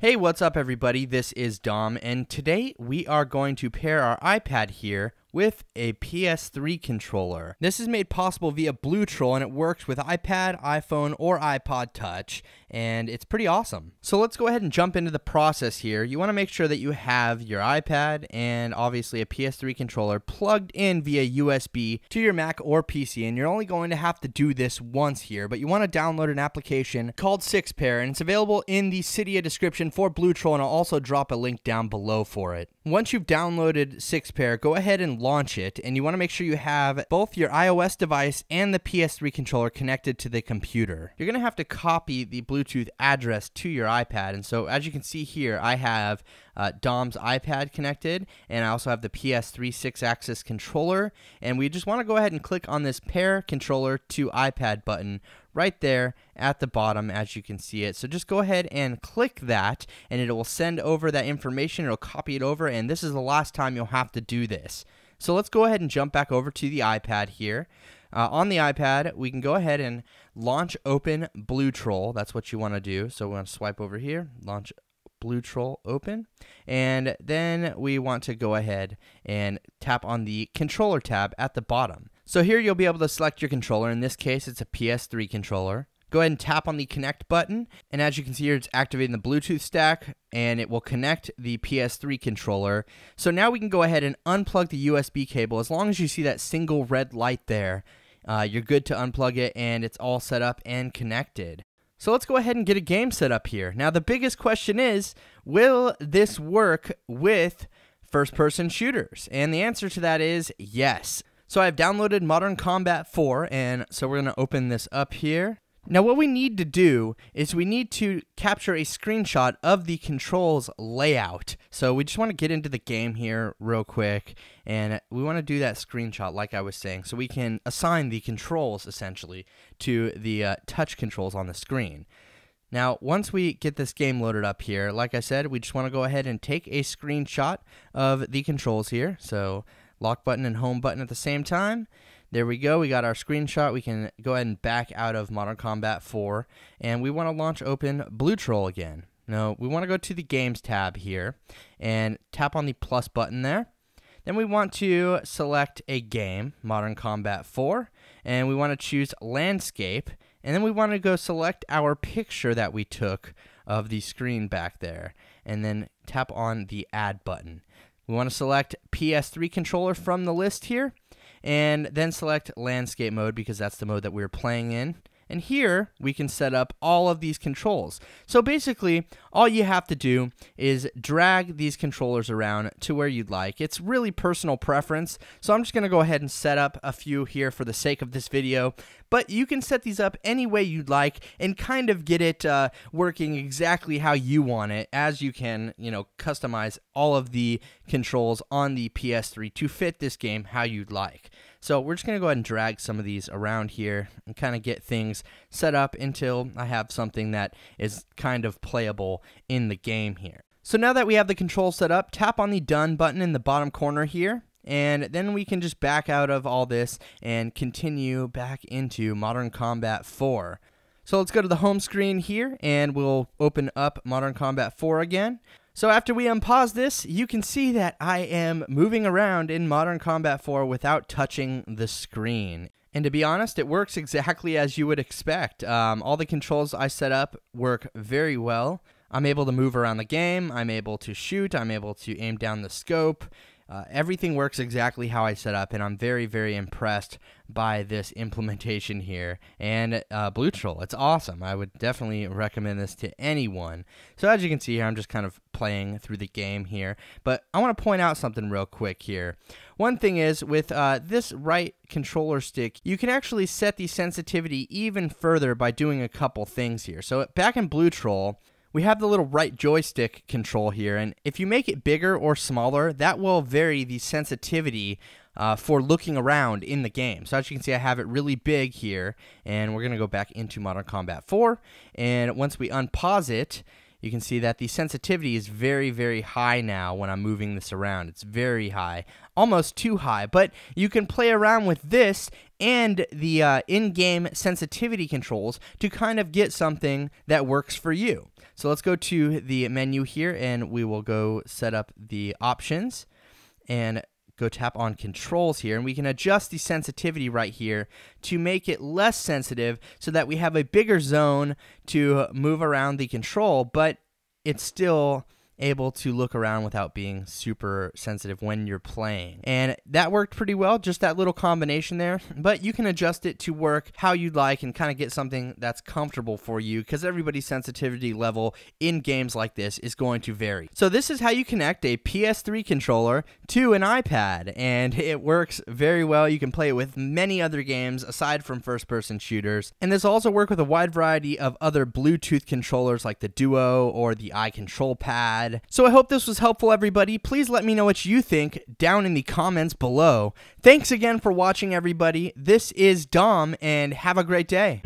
Hey, what's up everybody? This is Dom, and today we are going to pair our iPad here with a PS3 controller. This is made possible via BluTrol, and it works with iPad, iPhone, or iPod touch, and it's pretty awesome. So let's go ahead and jump into the process here. You want to make sure that you have your iPad and obviously a PS3 controller plugged in via USB to your Mac or PC, and you're only going to have to do this once here, but you want to download an application called SixPair, and it's available in the Cydia description for BluTrol, and I'll also drop a link down below for it. Once you've downloaded SixPair, go ahead and launch it, and you want to make sure you have both your iOS device and the PS3 controller connected to the computer. You're going to have to copy the Bluetooth address to your iPad, and so as you can see here, I have Dom's iPad connected, and I also have the PS3 Sixaxis controller, and we just want to go ahead and click on this pair controller to iPad button right there at the bottom as you can see it. So just go ahead and click that, and it will send over that information. It'll copy it over, and this is the last time you'll have to do this. So let's go ahead and jump back over to the iPad here. On the iPad, we can go ahead and launch open BluTrol. That's what you want to do. So we want to swipe over here, launch BluTrol open, and then we want to go ahead and tap on the controller tab at the bottom. So here you'll be able to select your controller. In this case, it's a PS3 controller. Go ahead and tap on the connect button, and as you can see here, it's activating the Bluetooth stack, and it will connect the PS3 controller. So now we can go ahead and unplug the USB cable. As long as you see that single red light there, you're good to unplug it, and it's all set up and connected. So let's go ahead and get a game set up here. Now the biggest question is, will this work with first-person shooters? And the answer to that is yes. So I've downloaded Modern Combat 4, and so we're going to open this up here. Now what we need to do is we need to capture a screenshot of the controls layout. So we just want to get into the game here real quick, and we want to do that screenshot like I was saying, so we can assign the controls essentially to the touch controls on the screen. Now, once we get this game loaded up here, like I said, we just want to go ahead and take a screenshot of the controls here. So lock button and home button at the same time. There we go. We got our screenshot. We can go ahead and back out of Modern Combat 4, and we want to launch open BluTrol again. Now, we want to go to the Games tab here and tap on the plus button there. Then we want to select a game, Modern Combat 4, and we want to choose Landscape, and then we want to go select our picture that we took of the screen back there, and then tap on the Add button. We want to select PS3 controller from the list here, and then select landscape mode because that's the mode that we're playing in. And here we can set up all of these controls. So basically all you have to do is drag these controllers around to where you'd like. It's really personal preference. So I'm just going to go ahead and set up a few here for the sake of this video. But you can set these up any way you'd like and kind of get it working exactly how you want it, as you can, you know, customize all of the controls on the PS3 to fit this game how you'd like. So we're just going to go ahead and drag some of these around here and kind of get things set up until I have something that is kind of playable in the game here. So now that we have the controls set up, tap on the done button in the bottom corner here, and then we can just back out of all this and continue back into Modern Combat 4. So let's go to the home screen here, and we'll open up Modern Combat 4 again. So after we unpause this, you can see that I am moving around in Modern Combat 4 without touching the screen. And to be honest, it works exactly as you would expect. All the controls I set up work very well. I'm able to move around the game, I'm able to shoot, I'm able to aim down the scope. Everything works exactly how I set up, and I'm very, very impressed by this implementation here and BluTrol. It's awesome. I would definitely recommend this to anyone. So as you can see here, I'm just kind of playing through the game here, but I want to point out something real quick here. One thing is with this right controller stick, you can actually set the sensitivity even further by doing a couple things here. So back in BluTrol, we have the little right joystick control here, and if you make it bigger or smaller, that will vary the sensitivity for looking around in the game. So as you can see, I have it really big here, and we're going to go back into Modern Combat 4, and once we unpause it, you can see that the sensitivity is very, very high now when I'm moving this around. It's very high, almost too high, but you can play around with this and the in-game sensitivity controls to kind of get something that works for you. So let's go to the menu here and we will go set up the options and go tap on controls here, and we can adjust the sensitivity right here to make it less sensitive so that we have a bigger zone to move around the control, but it's still able to look around without being super sensitive when you're playing. And that worked pretty well, just that little combination there, but you can adjust it to work how you'd like and kind of get something that's comfortable for you, because everybody's sensitivity level in games like this is going to vary. So this is how you connect a PS3 controller to an iPad, and it works very well. You can play it with many other games aside from first-person shooters, and this will also work with a wide variety of other Bluetooth controllers like the Duo or the iControl pad. So I hope this was helpful, everybody. Please let me know what you think down in the comments below. Thanks again for watching, everybody. This is Dom, and have a great day.